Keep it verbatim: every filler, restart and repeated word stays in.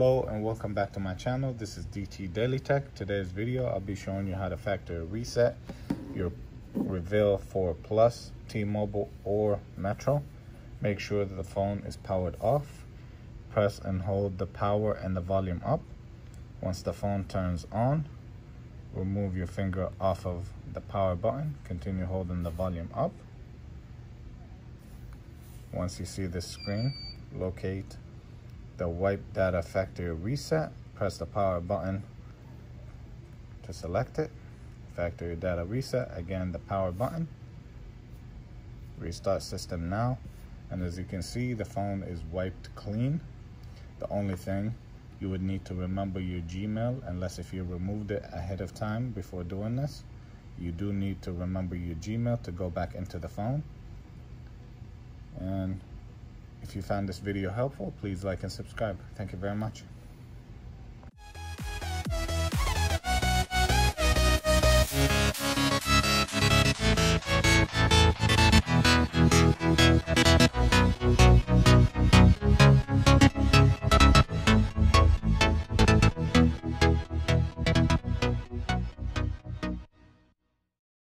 Hello and welcome back to my channel. This is D T Daily Tech. Today's video, I'll be showing you how to factory reset your Revvl four Plus, T-Mobile or Metro. Make sure that the phone is powered off. Press and hold the power and the volume up. Once the phone turns on, remove your finger off of the power button. Continue holding the volume up. Once you see this screen, locate the wipe data factory reset, press the power button to select it. Factory data reset, again the power button. Restart system now, and as you can see, the phone is wiped clean. The only thing you would need to remember your Gmail, unless if you removed it ahead of time before doing this, you do need to remember your Gmail to go back into the phone. And if you found this video helpful, please like and subscribe. Thank you very much.